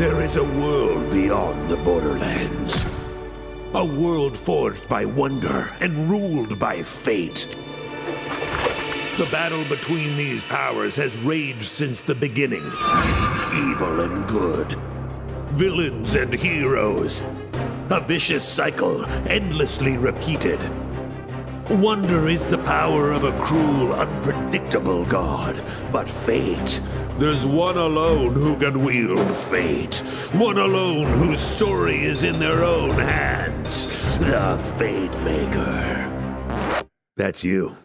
There is a world beyond the borderlands. A world forged by wonder and ruled by fate. The battle between these powers has raged since the beginning. Evil and good. Villains and heroes. A vicious cycle, endlessly repeated. Wonder is the power of a cruel, unpredictable god. But fate... There's one alone who can wield fate. One alone whose story is in their own hands. The Fate Maker. That's you.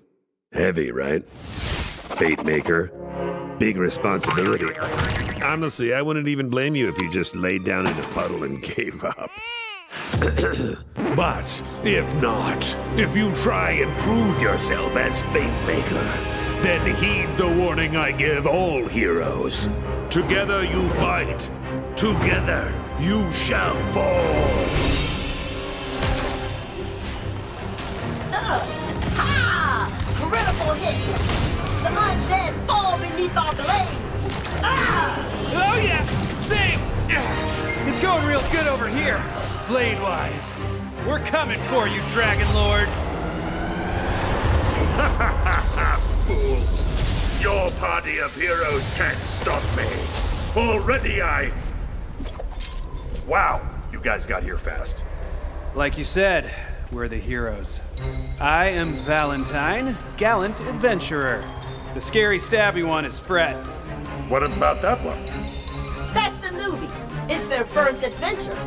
Heavy, right? Fate Maker. Big responsibility. Honestly, I wouldn't even blame you if you just laid down in a puddle and gave up. But if not, if you try and prove yourself as Fate Maker, then heed the warning I give all heroes. Together you fight. Together you shall fall. Ha! Critical hit! The undead fall beneath our blade! Oh yeah! Sing! It's going real good over here, blade-wise. We're coming for you, Dragon Lord. Ha ha ha ha! Fools! Your party of heroes can't stop me! Already I... Wow, you guys got here fast. Like you said, we're the heroes. I am Valentine, gallant adventurer. The scary stabby one is Frette. What about that one? That's the newbie. It's their first adventure.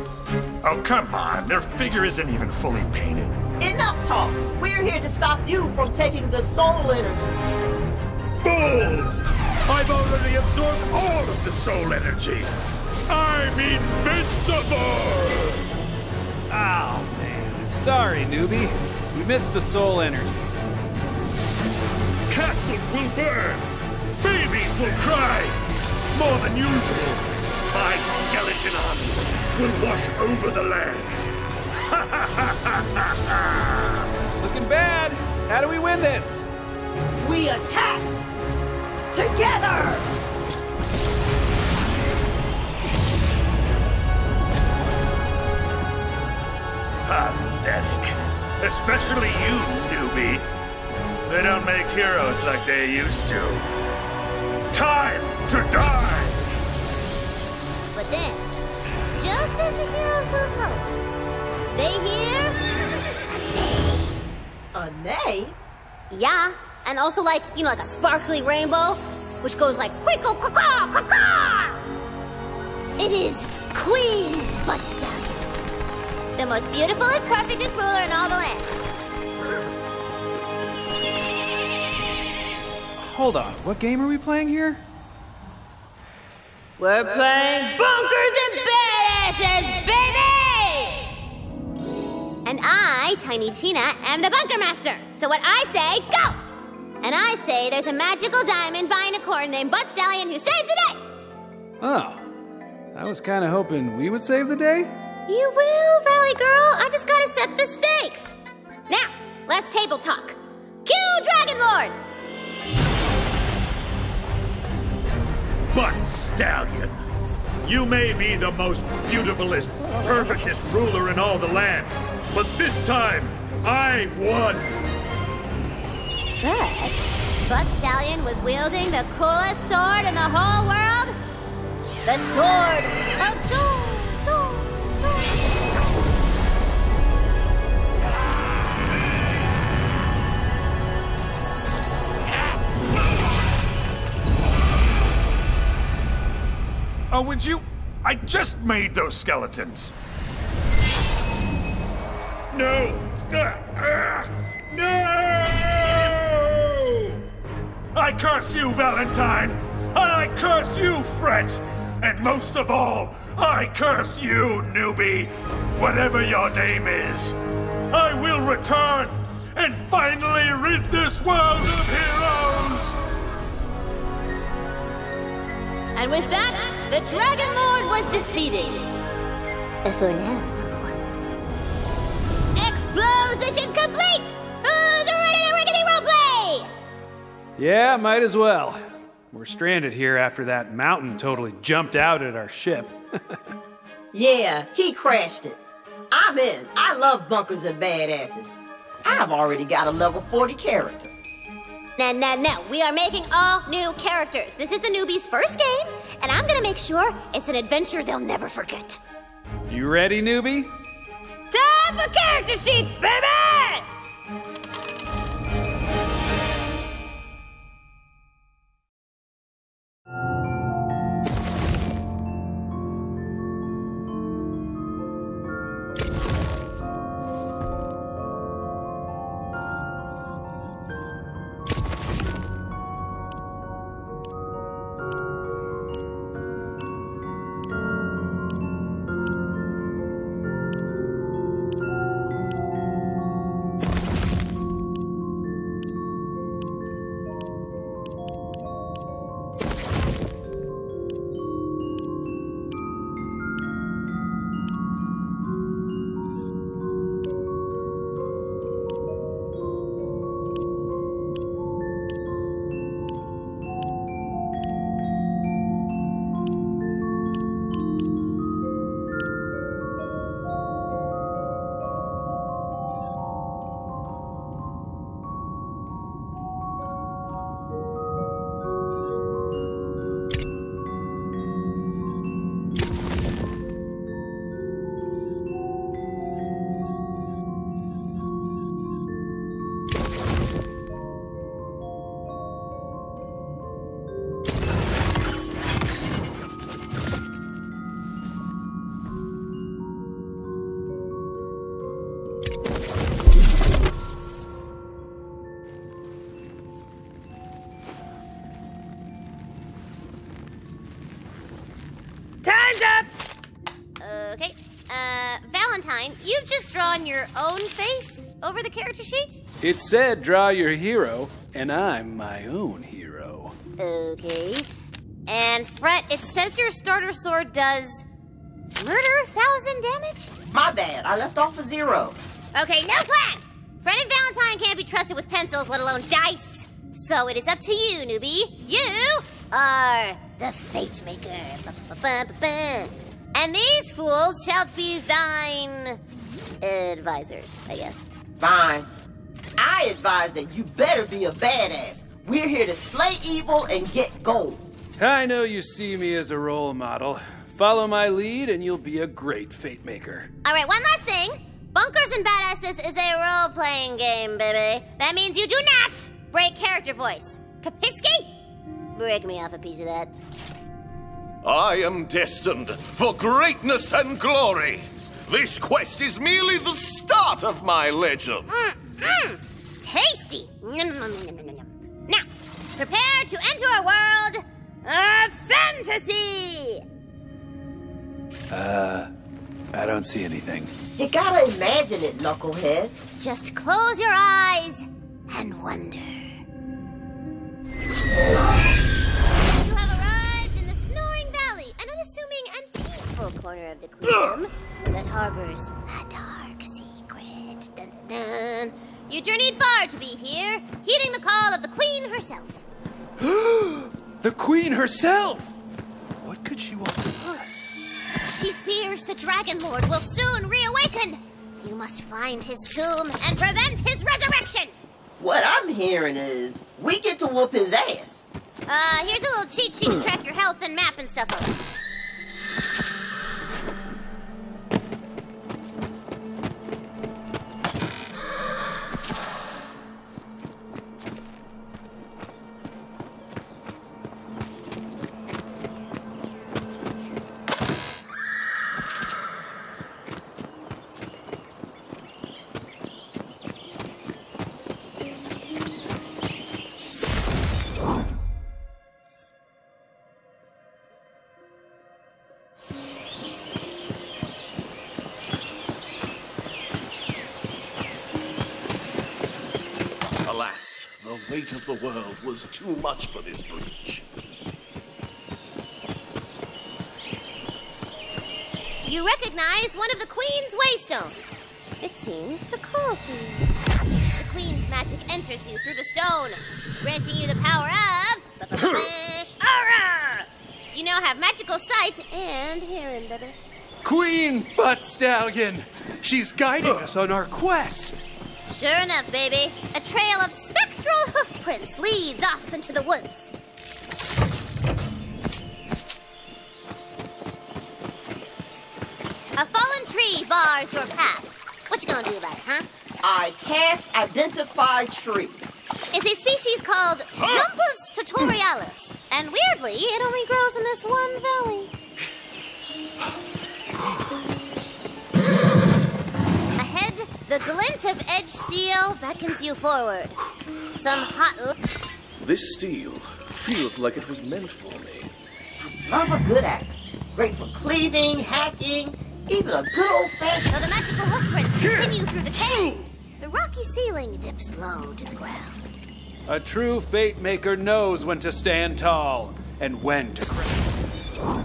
Oh, come on. Their figure isn't even fully painted. Enough talk! We're here to stop you from taking the soul energy. Fools! I've already absorbed all of the soul energy! I'm invincible! Oh, man. Sorry, newbie. We missed the soul energy. Castles will burn! Babies will cry! More than usual, my skeleton armies will wash over the lands. Looking bad. How do we win this? We attack together. Pathetic. Especially you, newbie. They don't make heroes like they used to. Time to die. But then, just as the heroes lose hope, they hear a neigh? Yeah, and also like, you know, like a sparkly rainbow, which goes like quickle caw caw caw. It is Queen Butt Stallion, the most beautiful and perfectest ruler in all the land. Hold on, what game are we playing here? We're playing Bunkers and Badasses, baby! And I, Tiny Tina, am the Bunker Master. So what I say goes! And I say there's a magical diamond buying a corn named Butt Stallion who saves the day! Oh. I was kind of hoping we would save the day. You will, Valley Girl. I just gotta set the stakes. Now, let's table talk. Cue Dragon Lord! Butt Stallion! You may be the most beautifulest, perfectest ruler in all the land, but this time, I've won! But Butt Stallion was wielding the coolest sword in the whole world? The Sword of Soul! Oh, would you... I just made those skeletons! No! No! I curse you, Valentine! I curse you, Frette! And most of all, I curse you, newbie! Whatever your name is, I will return and finally rid this world of heroes! And with that, the Dragon Lord was defeated. For now. Position complete! Who's ready to rickety roleplay? Yeah, might as well. We're stranded here after that mountain totally jumped out at our ship. Yeah, he crashed it. I'm in. I love Bunkers and Badasses. I've already got a level 40 character. No. We are making all new characters. This is the newbies' first game, and I'm gonna make sure it's an adventure they'll never forget. You ready, newbie? Time for character sheets, baby! Valentine, you've just drawn your own face over the character sheet? It said draw your hero, and I'm my own hero. Okay. And Frette, it says your starter sword does... murder 1,000 damage? My bad, I left off a 0. Okay, no plan! Frette and Valentine can't be trusted with pencils, let alone dice. So it is up to you, newbie. You are the Fate Maker. And these fools shall be thine advisors, I guess. Fine. I advise that you better be a badass. We're here to slay evil and get gold. I know you see me as a role model. Follow my lead and you'll be a great Fate Maker. All right, one last thing. Bunkers and Badasses is a role-playing game, baby. That means you do not break character voice. Kapiski? Break me off a piece of that. I am destined for greatness and glory. This quest is merely the start of my legend. Tasty. Now, prepare to enter a world of fantasy. I don't see anything. You gotta imagine it, knucklehead. Just close your eyes and wonder. Corner of the kingdom that harbors a dark secret. Dun, dun, dun. You journeyed far to be here, heeding the call of the Queen herself. The Queen herself? What could she want from us? She fears the Dragon Lord will soon reawaken. You must find his tomb and prevent his resurrection. What I'm hearing is we get to whoop his ass. Here's a little cheat sheet to track your health and map and stuff over. The weight of the world was too much for this breach. You recognize one of the Queen's waystones. It seems to call to you. The Queen's magic enters you through the stone, granting you the power of... aura! You know all have magical sight and hearing, baby. Queen Butt Stallion! She's guiding us on our quest! Sure enough, baby. A trail of spectral hoofprints leads off into the woods. A fallen tree bars your path. What you gonna do about it, huh? I cast Identify Tree. It's a species called Jumpus tutorialis, and weirdly, it only grows in this one valley. Ahead, the glint of edge steel beckons you forward. Some hot... This steel feels like it was meant for me. I love a good axe. Great for cleaving, hacking, even a good old-fashioned... So the magical hoofprints continue through the cave. The rocky ceiling dips low to the ground. A true fate maker knows when to stand tall and when to crawl.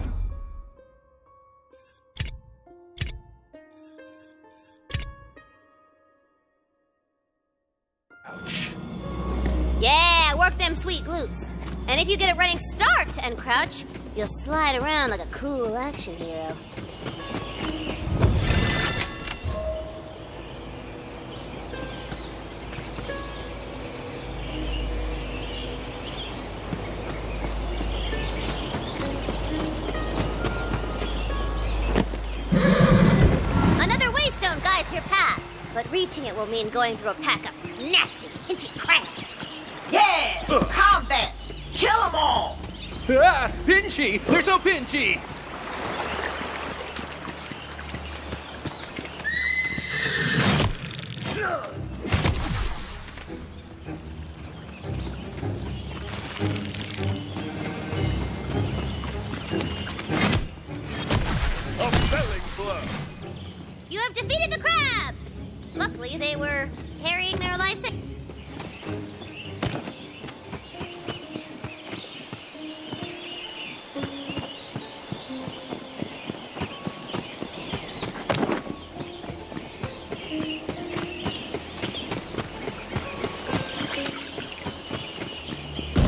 Ouch. Yeah, work them sweet glutes. And if you get a running start and crouch, you'll slide around like a cool action hero. Reaching it will mean going through a pack of nasty, itchy crabs. Yeah! Combat! Kill them all! Ah! Pinchy! They're so pinchy! A felling blow! You have defeated the crabs! Luckily, they were carrying their life savings.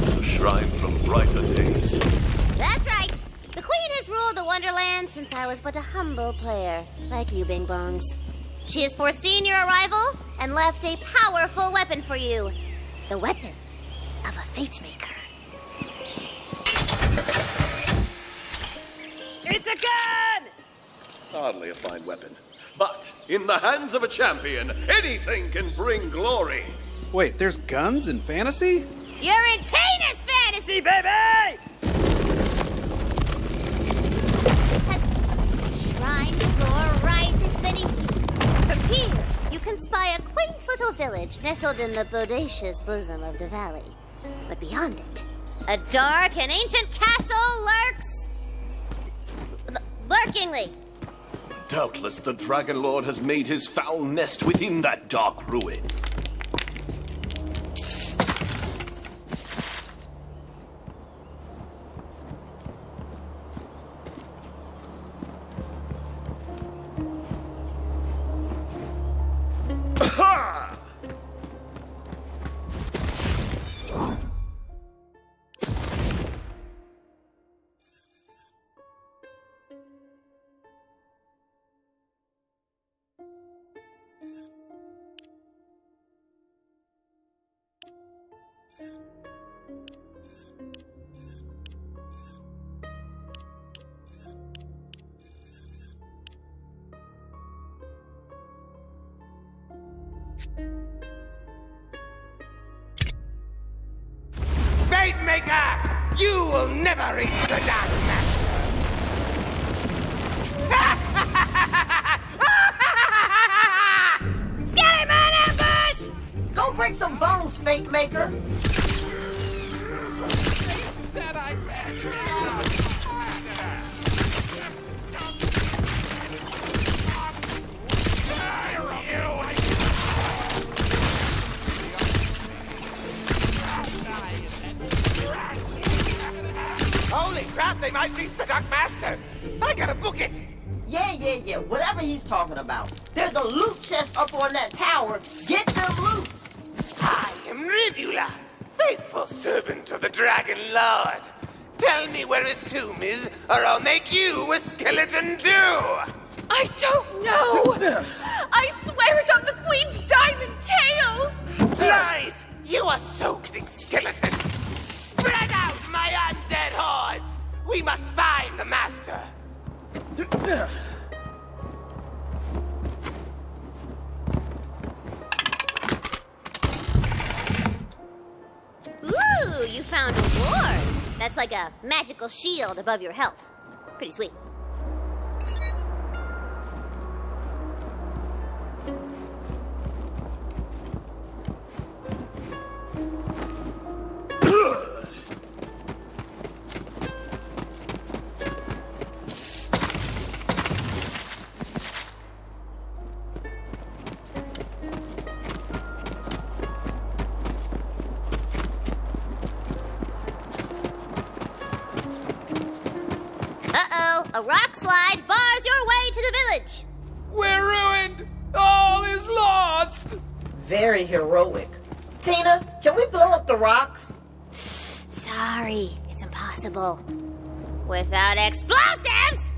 A shrine from brighter days. That's right. The Queen has ruled the Wonderland since I was but a humble player, like you, Bing Bongs. She has foreseen your arrival and left a powerful weapon for you. The weapon of a fate maker. It's a gun! Hardly a fine weapon. But in the hands of a champion, anything can bring glory. Wait, there's guns in fantasy? You're in Tina's fantasy, baby! Shrine floor rises beneath you. From here, you can spy a quaint little village nestled in the bodacious bosom of the valley. But beyond it, a dark and ancient castle lurks... lurkingly. Doubtless the Dragon Lord has made his foul nest within that dark ruin. Fate Maker! You will never reach the Dark Master! Scary Man ambush! Go break some bones, Fate Maker! Holy crap, they might reach the Dark Master! I gotta book it! Yeah, whatever he's talking about. There's a loot chest up on that tower. Get them loose! I am Ribula, faithful servant of the Dragon Lord. Tell me where his tomb is, or I'll make you a skeleton too! I don't know! I swear it on the Queen's diamond tail! Lies! You are soaked in skeletons! Spread out, my undead hordes! We must find the master! Ooh, you found a ward! That's like a magical shield above your health. Pretty sweet. A rock slide bars your way to the village. We're ruined. All is lost. Very heroic. Tina, can we blow up the rocks? Sorry, it's impossible. Without explosives!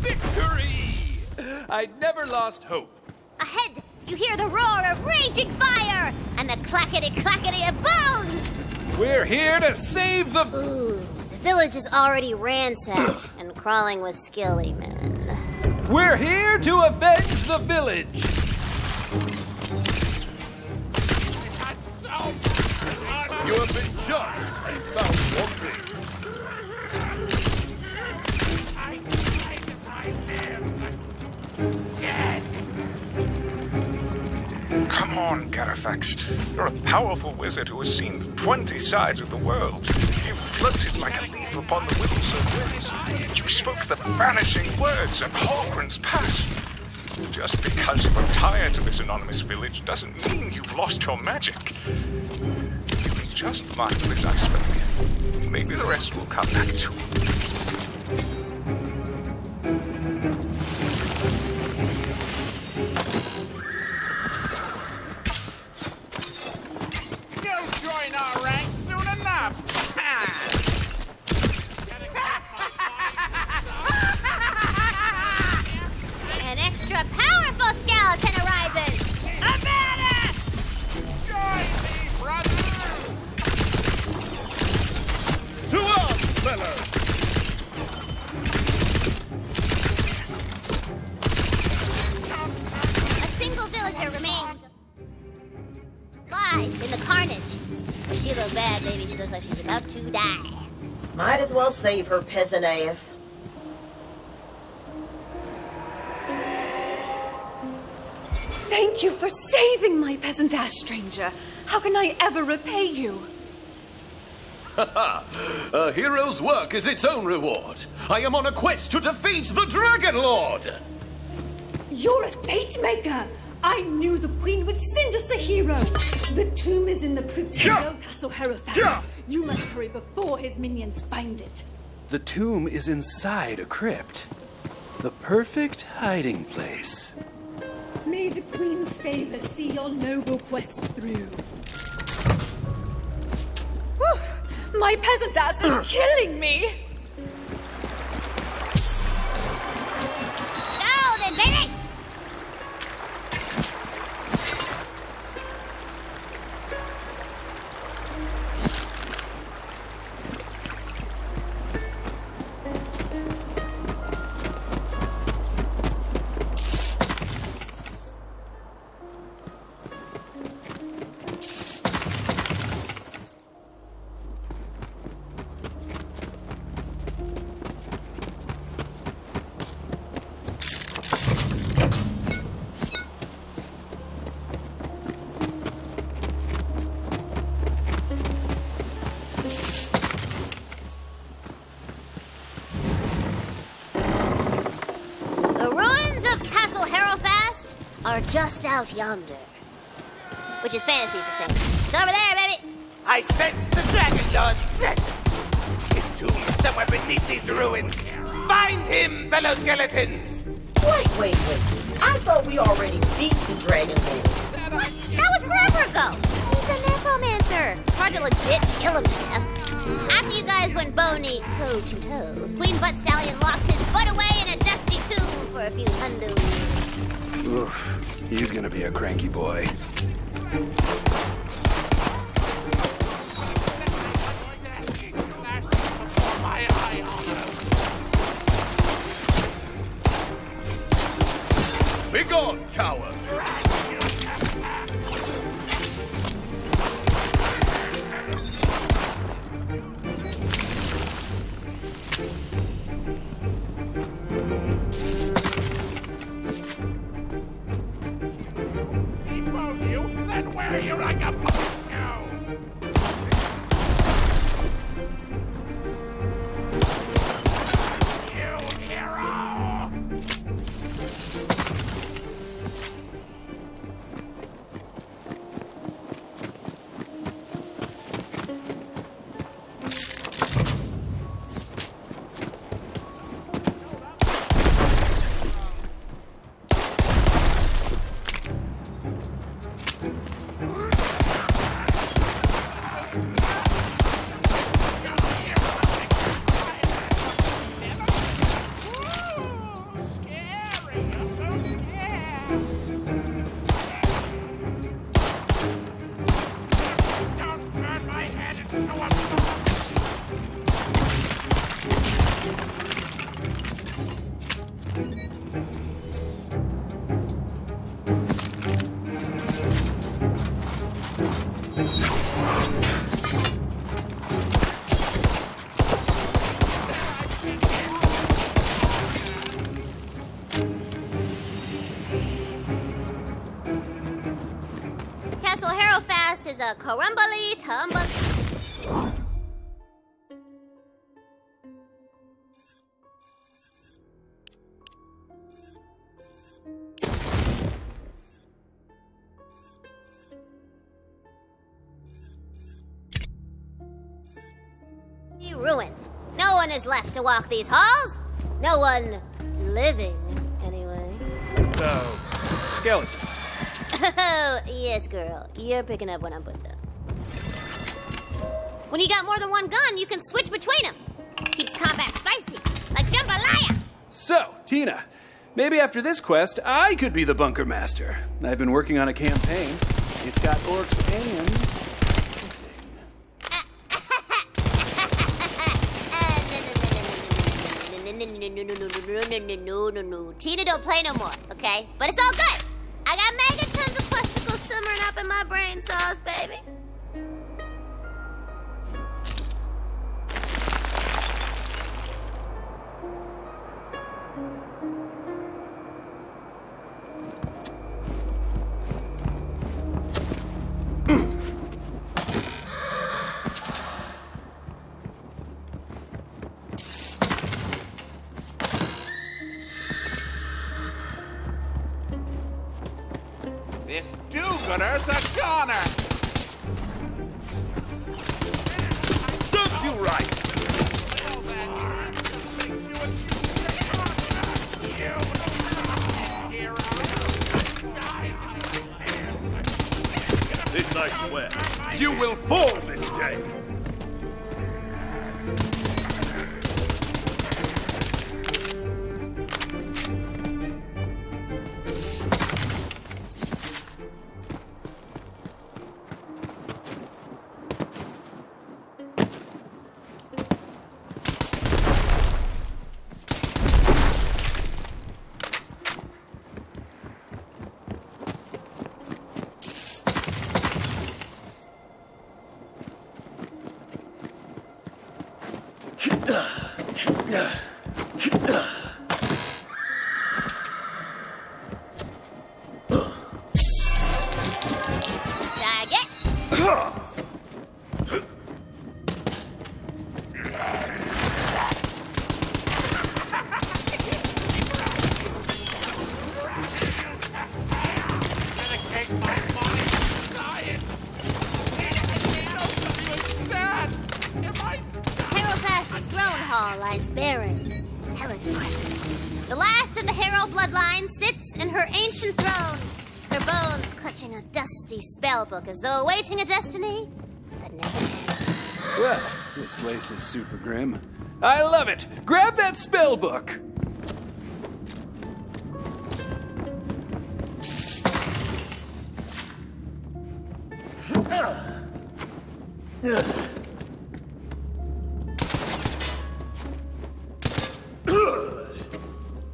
Victory! I'd never lost hope. Ahead, you hear the roar of raging fire and the clackety-clackety of bones. We're here to save the... Ooh, the village is already ransacked and crawling with skilly men. We're here to avenge the village! You have been judged and found wanting. Come on, Carafax. You're a powerful wizard who has seen 20 sides of the world. You floated like a leaf upon the willow surface. You spoke the vanishing words of Holgren's past. Just because you were tired of this anonymous village doesn't mean you've lost your magic. You can just mark this iceberg. Maybe the rest will come back to you. Save her peasant ass. Thank you for saving my peasant ass, stranger. How can I ever repay you? A hero's work is its own reward. I am on a quest to defeat the Dragon Lord. You're a fate maker. I knew the Queen would send us a hero. The tomb is in the Prutino Castle Herafax. You must hurry before his minions find it. The tomb is inside a crypt. The perfect hiding place. May the Queen's favor see your noble quest through. Whew, my peasant ass is killing me! Now then, baby! Just out yonder. Which is fantasy for saying. It's over there, baby! I sense the Dragon Lord's presence! His tomb is somewhere beneath these ruins! Find him, fellow skeletons! Wait. I thought we already beat the Dragon Lord. That was forever ago! He's a necromancer. to legit kill himself. After you guys went bony toe-to-toe, Queen Butt Stallion locked his butt away in a dusty tomb for a few hundos. Oof, he's gonna be a cranky boy. Begone, coward! Debone you, then wear you like a fucking cow! You hero! Is a Corumbly Tumble. You ruined. No one is left to walk these halls. No one living, anyway. So, skeleton. Oh, yes, girl. You're picking up what I'm putting down. When you got more than one gun, you can switch between them. Keeps combat spicy, like jambalaya. So, Tina, maybe after this quest, I could be the bunker master. I've been working on a campaign. It's got orcs and kissing. No. Tina, don't play no more, okay? But it's all good. I got megatons of questicles simmering up in my brain sauce, baby. This do-gooder's a goner! Serves you right! This I swear, you will fall this day! Spellbook as though awaiting a destiny Well, this place is super grim. I love it! Grab that spell book!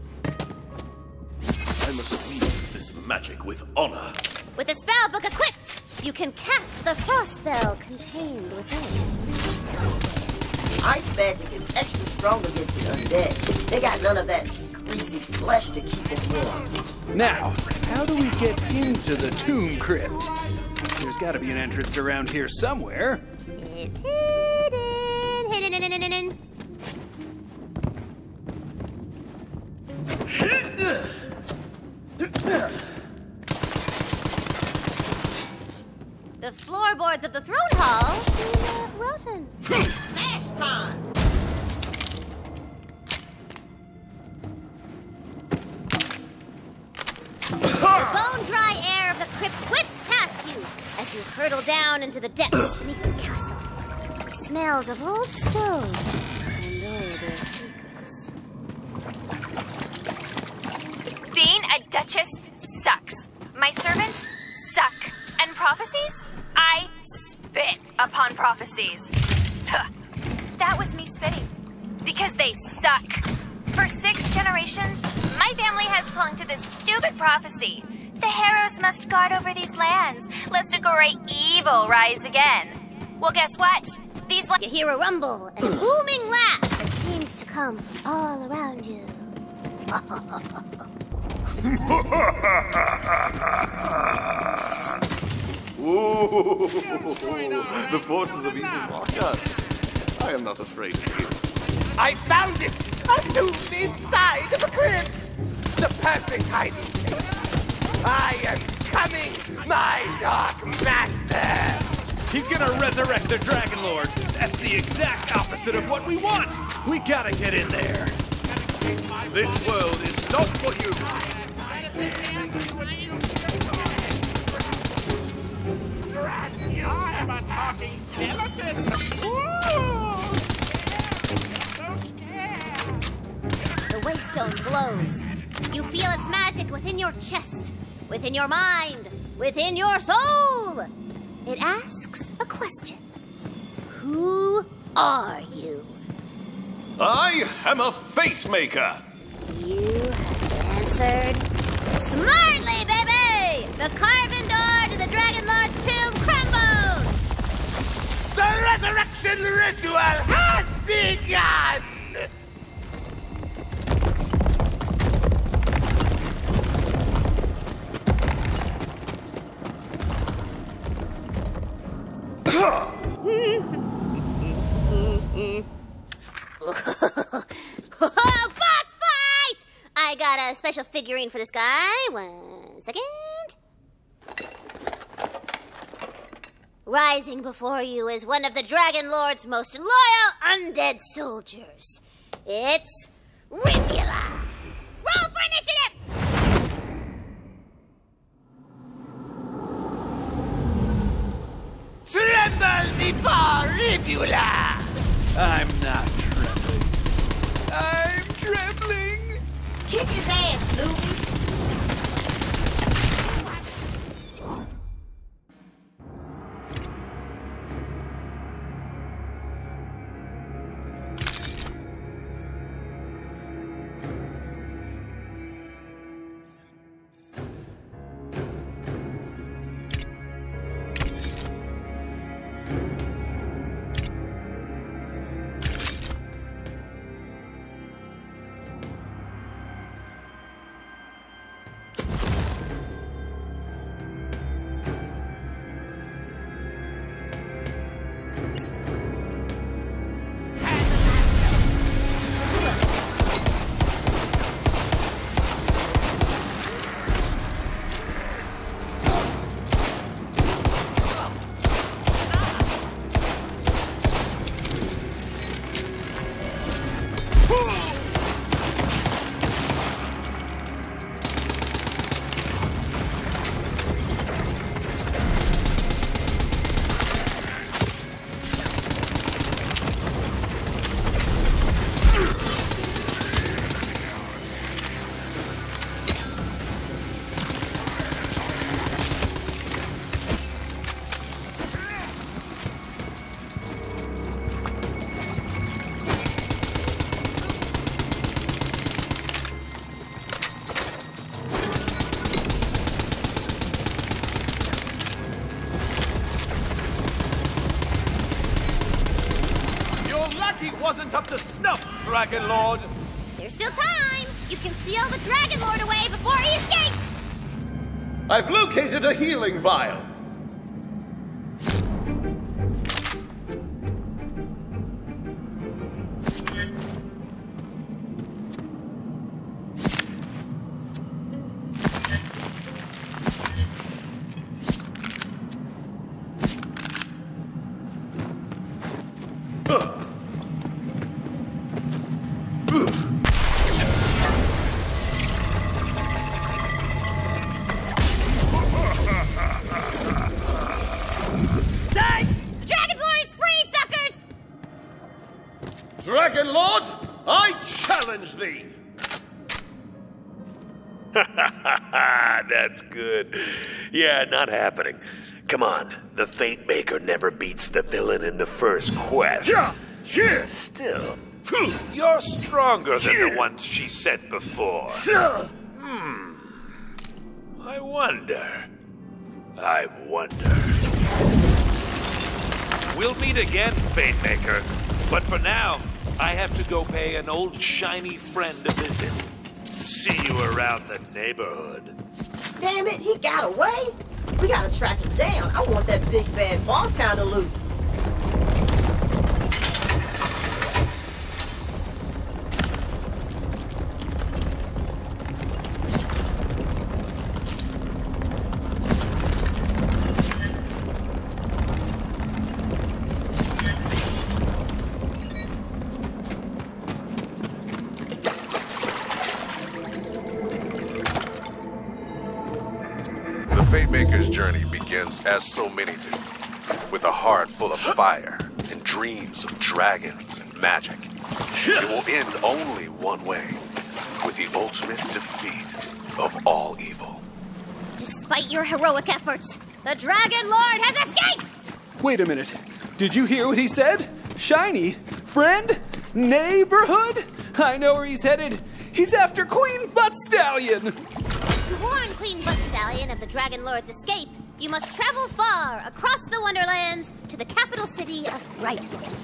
I must wield this magic with honor. With the spell book equipped, you can cast the force spell contained within. Ice magic is extra strong against the undead. They got none of that greasy flesh to keep them warm. Now, how do we get into the tomb crypt? There's got to be an entrance around here somewhere. It's hidden, hidden. The floorboards of the throne hall seem rotten. Smash time! The bone-dry air of the crypt whips past you as you hurtle down into the depths beneath the castle. It smells of old stone and odor of secrets. Being a duchess sucks. My servants suck. And prophecies? I spit upon prophecies. That was me spitting. Because they suck. For 6 generations, my family has clung to this stupid prophecy. The Harrows must guard over these lands, lest a great evil rise again. Well, guess what? These lands... You hear a rumble and a booming laugh that seems to come from all around you. Ooh, the forces of evil mock us. I am not afraid of you. I found it! I moved inside of the crypt! The perfect hiding place! I am coming, my dark master! He's gonna resurrect the Dragon Lord! That's the exact opposite of what we want! We gotta get in there! This world is not for you! I'm a talking skeleton! The Waystone glows. You feel its magic within your chest, within your mind, within your soul. It asks a question. Who are you? I am a fate maker. You have answered smartly, baby! The carven door to the Dragon Lord's tomb crumbled! The resurrection ritual has begun! Boss fight! I got a special figurine for this guy. 1 second. Rising before you is one of the Dragon Lord's most loyal undead soldiers. It's Ribula. Roll for initiative! Tremble before Ribula! I'm not trembling. I'm trembling! Kick his ass, Luke! Jackie wasn't up to snuff, Dragon Lord. There's still time. You can seal the Dragon Lord away before he escapes. I've located a healing vial. That's good. Yeah, not happening. Come on, the Fate Maker never beats the villain in the first quest. Yeah, yeah. Still, you're stronger than the ones she sent before. I wonder. We'll meet again, Fate Maker. But for now, I have to go pay an old shiny friend a visit. See you around the neighborhood. Damn it, he got away. We gotta track him down. I want that big bad boss kind of loot. As so many do, with a heart full of fire and dreams of dragons and magic. It will end only one way, with the ultimate defeat of all evil. Despite your heroic efforts, the Dragon Lord has escaped! Wait a minute. Did you hear what he said? Shiny? Friend? Neighborhood? I know where he's headed. He's after Queen Butt Stallion! To warn Queen Butt Stallion of the Dragon Lord's escape, you must travel far across the Wonderlands to the capital city of Brightwith.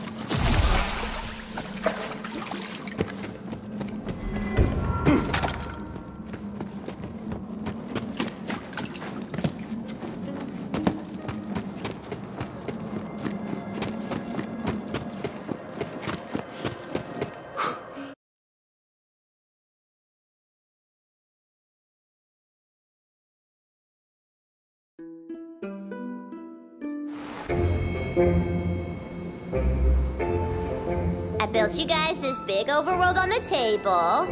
I built you guys this big overworld on the table.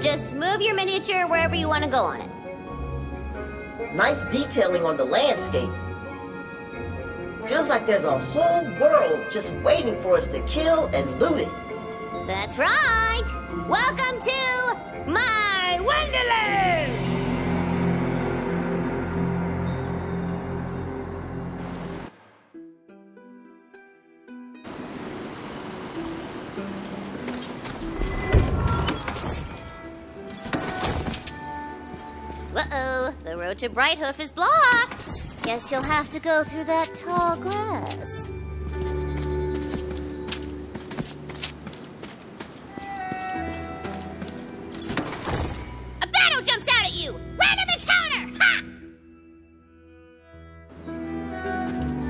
Just move your miniature wherever you want to go on it. Nice detailing on the landscape. Feels like there's a whole world just waiting for us to kill and loot it. That's right! Welcome to my Wonderland! The road to Brighthoof is blocked. Guess you'll have to go through that tall grass. A battle jumps out at you! Random encounter!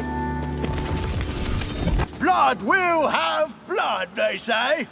Ha! Blood will have blood, they say.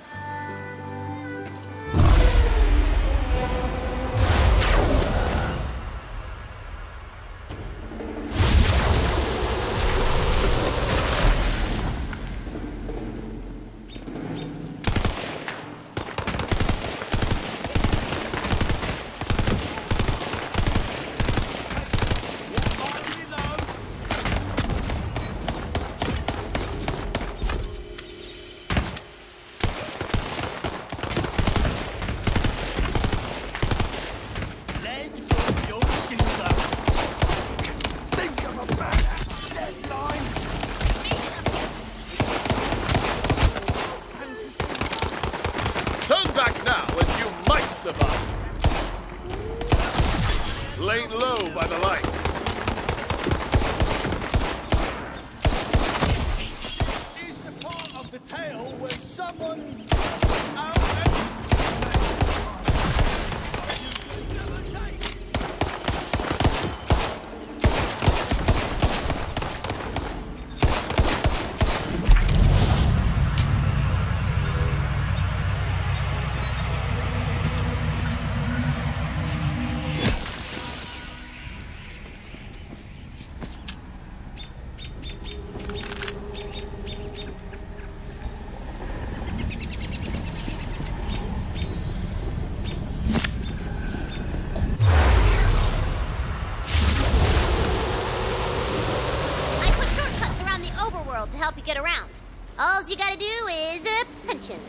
to help you get around. All you gotta do is punch him.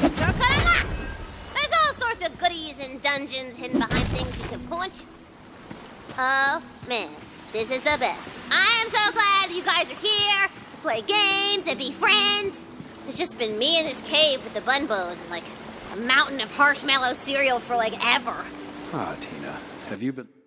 Shortcut unlocked! There's all sorts of goodies and dungeons hidden behind things you can punch. Oh, man, this is the best. I am so glad you guys are here to play games and be friends. It's just been me in this cave with the bun bows and, like, a mountain of marshmallow cereal for, like, ever. Ah, Tina, have you been...